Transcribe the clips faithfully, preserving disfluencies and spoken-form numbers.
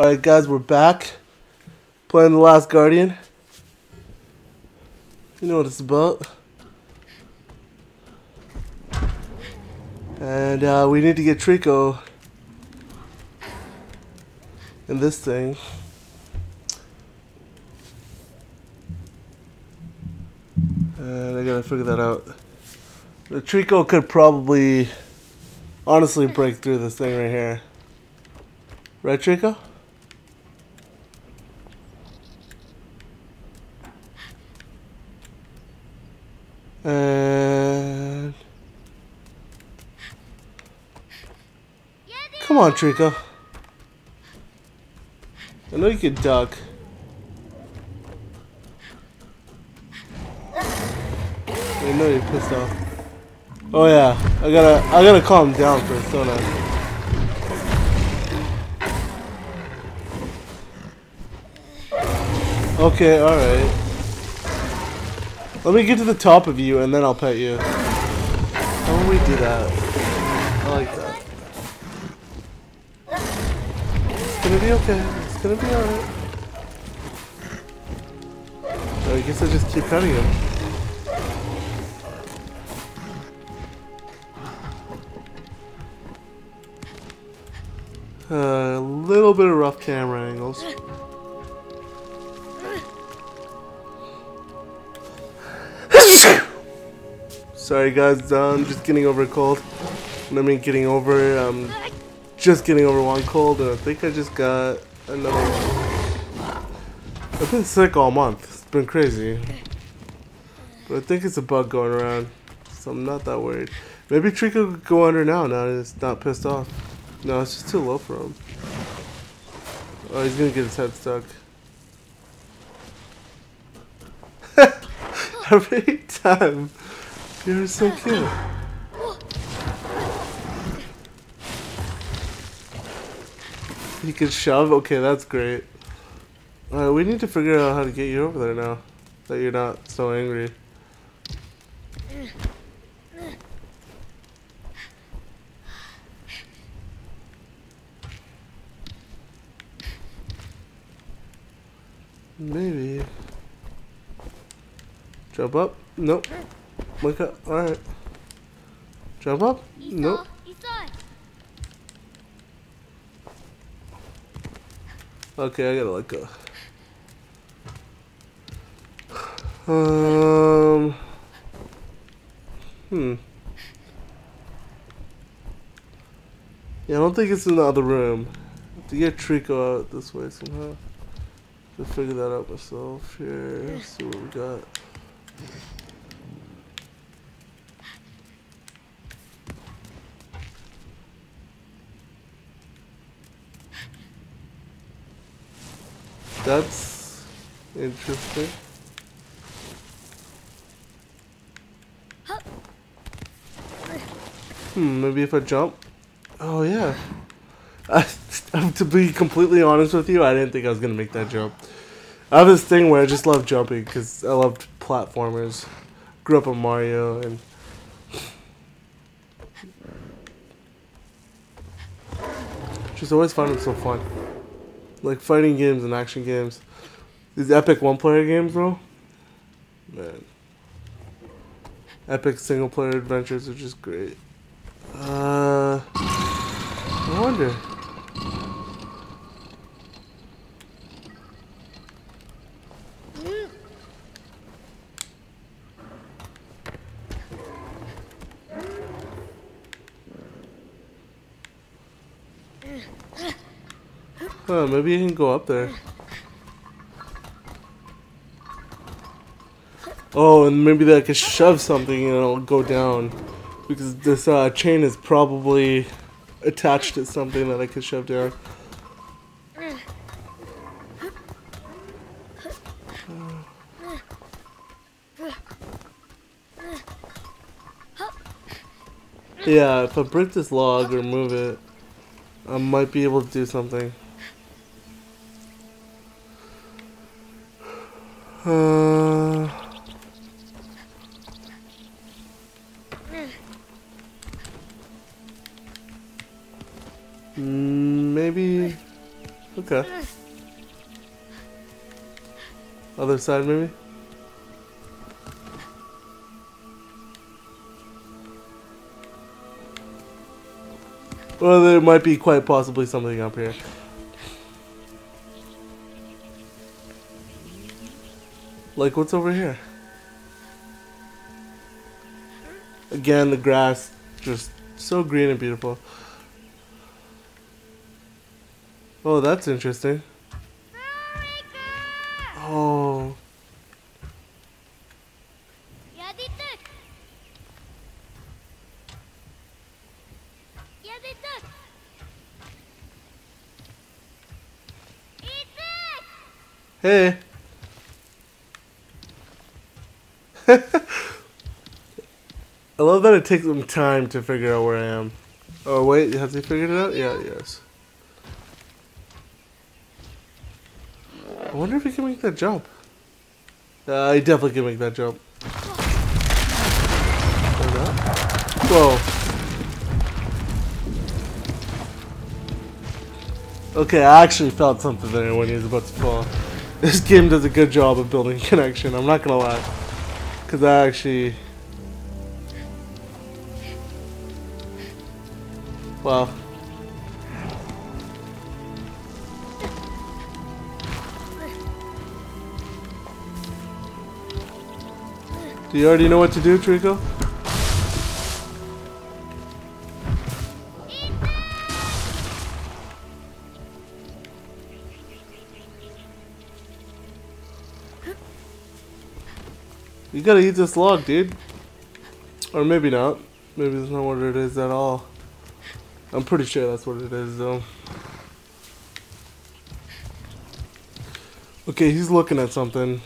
Alright guys, we're back playing The Last Guardian. You know what it's about. And uh, we need to get Trico in this thing. And I gotta figure that out. The Trico could probably honestly break through this thing right here. Right, Trico? And come on, Trico. I know you can duck. I know you're pissed off. Oh yeah, I gotta, I gotta calm down first, don't I? Okay, alright. Let me get to the top of you and then I'll pet you. How do we do that? I like that. It's gonna be okay. It's gonna be alright. So I guess I just keep petting him. A uh, little bit of rough camera angles. Sorry guys, I'm just getting over a cold. I mean getting over, um, just getting over one cold, and I think I just got another one. I've been sick all month, it's been crazy. But I think it's a bug going around, so I'm not that worried. Maybe Trico could go under now, now it's not pissed off. No, it's just too low for him. Oh, he's gonna get his head stuck. Every time. You're so cute. You can shove? Okay, that's great. Alright, we need to figure out how to get you over there now. That you're not so angry. Maybe. Jump up? Nope. Wake up. Alright. Jump up? Nope. Okay, I gotta let go. Um. Hmm. Yeah, I don't think it's in the other room. I have to get Trico out this way somehow. I'll figure that out myself. Here, let's see what we got. That's interesting. Hmm, maybe if I jump? Oh yeah. I, to be completely honest with you, I didn't think I was gonna make that jump. I have this thing where I just love jumping because I loved platformers. Grew up on Mario and just always found it so fun. Like fighting games and action games. These epic one-player games, bro. Man. Epic single-player adventures are just great. Uh, I wonder. Oh, maybe you can go up there. Oh, and maybe that I could shove something and it'll go down. Because this uh, chain is probably attached to something that I could shove down. Yeah, if I break this log or move it, I might be able to do something. Uh, maybe Okay. Other side, maybe? Well, there might be quite possibly something up here. Like, what's over here? Again, the grass, just so green and beautiful. Oh, that's interesting. Oh. Hey. I love that it takes them time to figure out where I am. Oh wait, have they figured it out? Yeah, yes. I wonder if we can make that jump. Uh, I definitely can make that jump. Or not. Whoa. Okay, I actually felt something there when he was about to fall. This game does a good job of building connection, I'm not gonna lie. Cause I actually... Wow. Do you already know what to do, Trico? You gotta eat this log, dude. Or maybe not. Maybe that's not what it is at all. I'm pretty sure that's what it is, though. Okay, he's looking at something.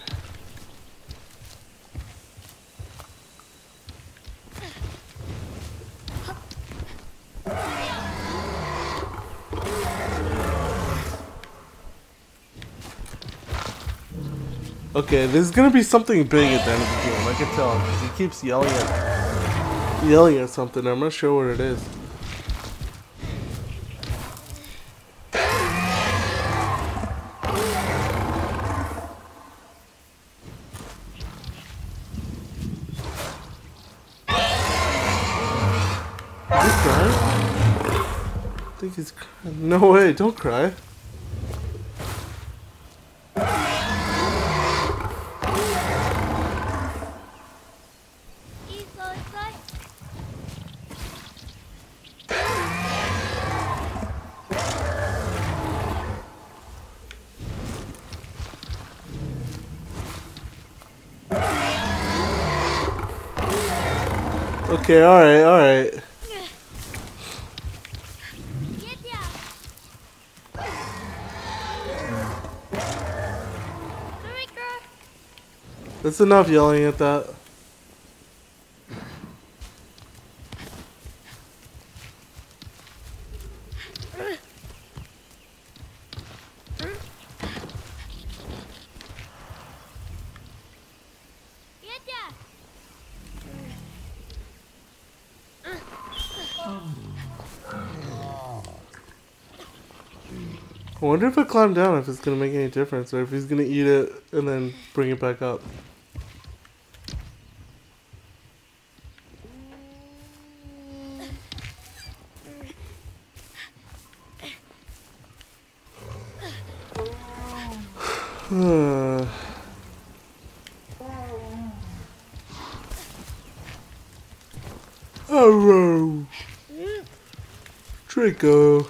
Okay, there's gonna be something big at the end of the game, I can tell, because he keeps yelling at, yelling at something. I'm not sure what it is. He's crying. No way, don't cry. Okay, alright, alright. That's enough yelling at that. I wonder if I climb down if it's gonna make any difference or if he's gonna eat it and then bring it back up. Oh, Trico.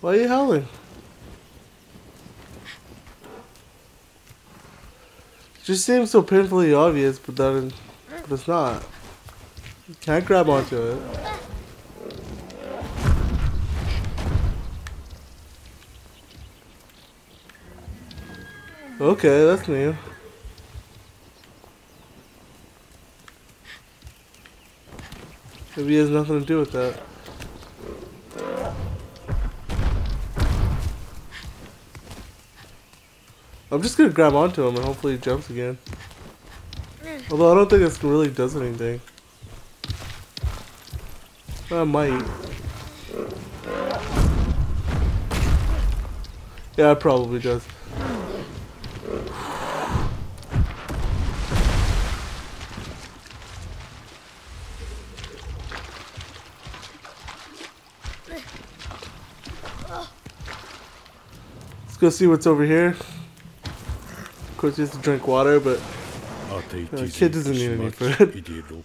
Why are you howling? It just seems so painfully obvious, but that is, but it's not. You can't grab onto it. Okay, that's new. Maybe he has nothing to do with that. I'm just gonna grab onto him and hopefully he jumps again. Although I don't think this really does anything. I might. Yeah, it probably does. Let's go see what's over here. Of course, you have to drink water, but the uh, kid doesn't need any food.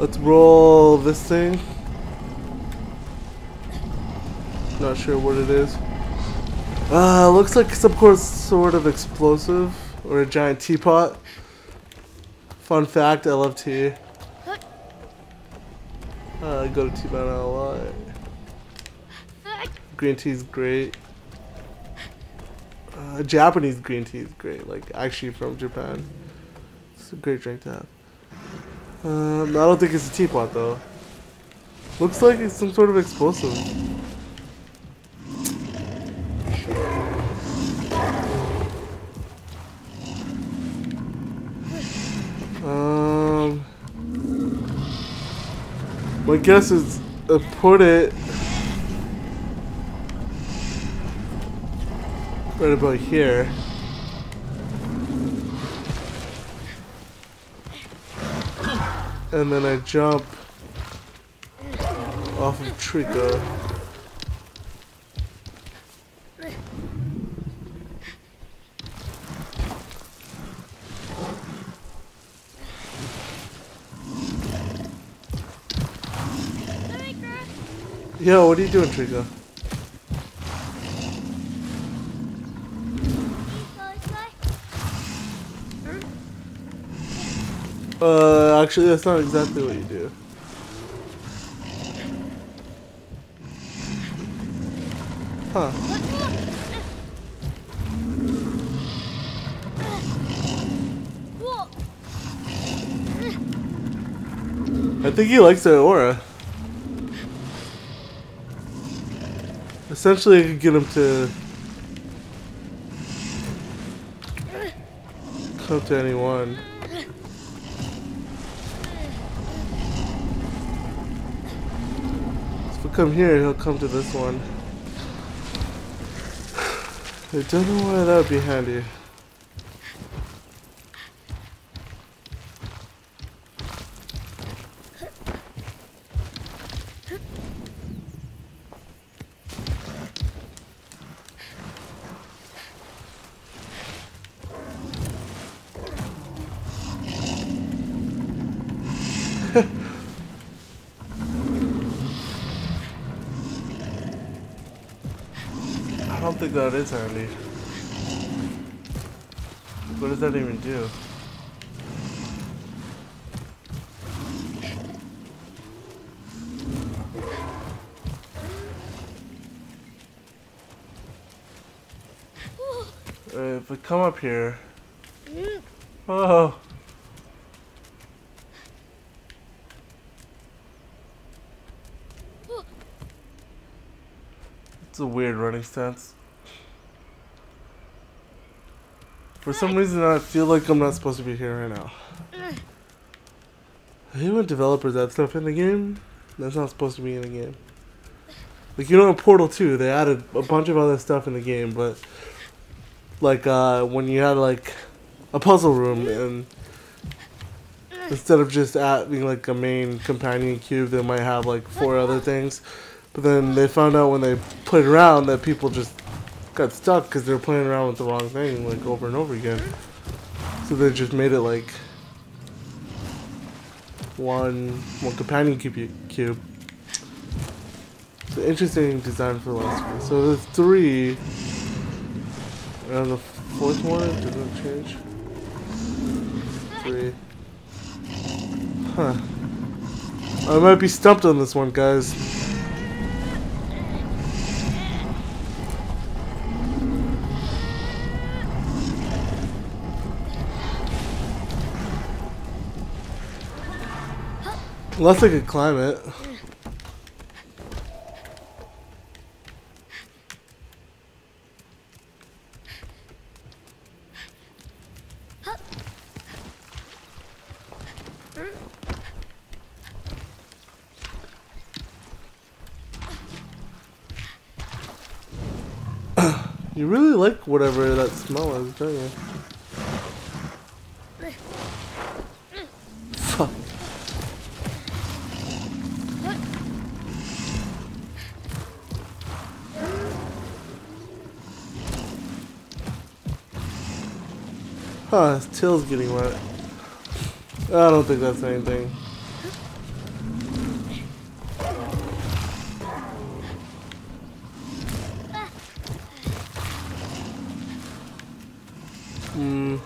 Let's roll this thing. Not sure what it is. Uh, looks like some sort of explosive or a giant teapot. Fun fact, I love tea. Uh, I go to tea bar a lot. Green tea is great. Uh, Japanese green tea is great. Like actually from Japan. It's a great drink to have. Um, I don't think it's a teapot though. Looks like it's some sort of explosive. Um, my guess is uh, put it right about here. And then I jump off of Trico. Yo, what are you doing, Trico? Uh, actually, that's not exactly what you do. Huh. I think he likes the Aura. Essentially, I could get him to come to anyone. Come here, he'll come to this one. I don't know why that would be handy. I don't think that is handy. What does that even do? Uh, if we come up here. Oh. It's a weird running stance. For some reason, I feel like I'm not supposed to be here right now. I hate when developers add stuff in the game that's not supposed to be in the game. Like, you know, in Portal two, they added a bunch of other stuff in the game, but, like, uh, when you had, like, a puzzle room, and instead of just adding, like, a main companion cube, they might have, like, four other things. But then they found out when they played around that people just got stuck because they were playing around with the wrong thing like over and over again. So they just made it like one one companion cube. cube. So interesting design for the last one. So there's three, and the fourth one doesn't change. Three. Huh. I might be stumped on this one, guys. Unless I could climb it. You really like whatever that smell is, don't you? Fuck. Huh, his tail's getting wet. I don't think that's anything. Hmm.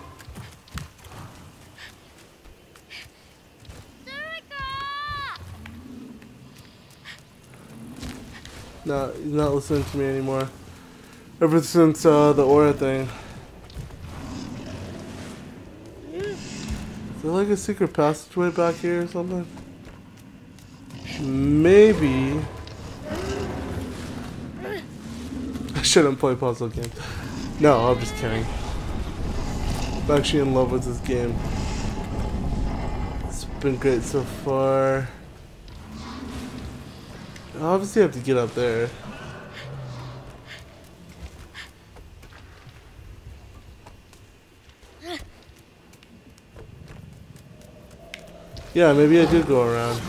No, he's not listening to me anymore. Ever since uh, the Aura thing. Is there like a secret passageway back here or something? Maybe. I shouldn't play puzzle games. No, I'm just kidding. I'm actually in love with this game. It's been great so far. I obviously have to get up there. Yeah, maybe I do go around.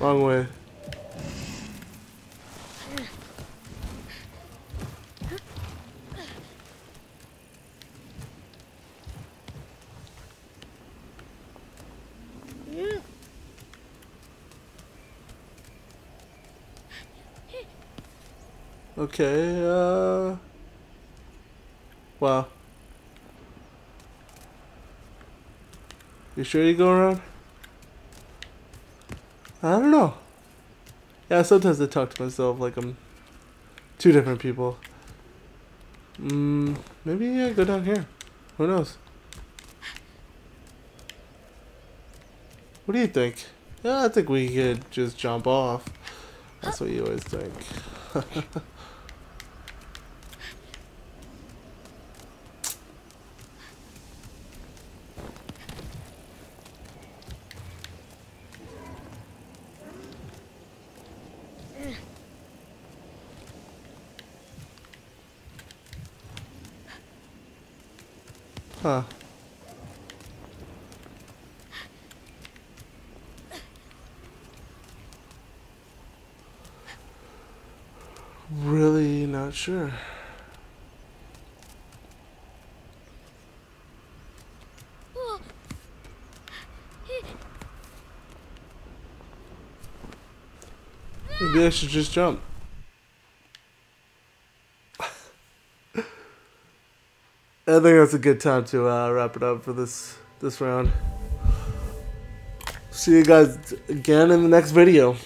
Wrong way. Okay, uh... wow. You sure you go around? I don't know. Yeah, sometimes I talk to myself like I'm two different people. Mm, maybe I go down here. Who knows? What do you think? Yeah, I think we could just jump off. That's what you always think. Huh. Really not sure. Maybe I should just jump. I think that's a good time to uh, wrap it up for this this round. See you guys again in the next video.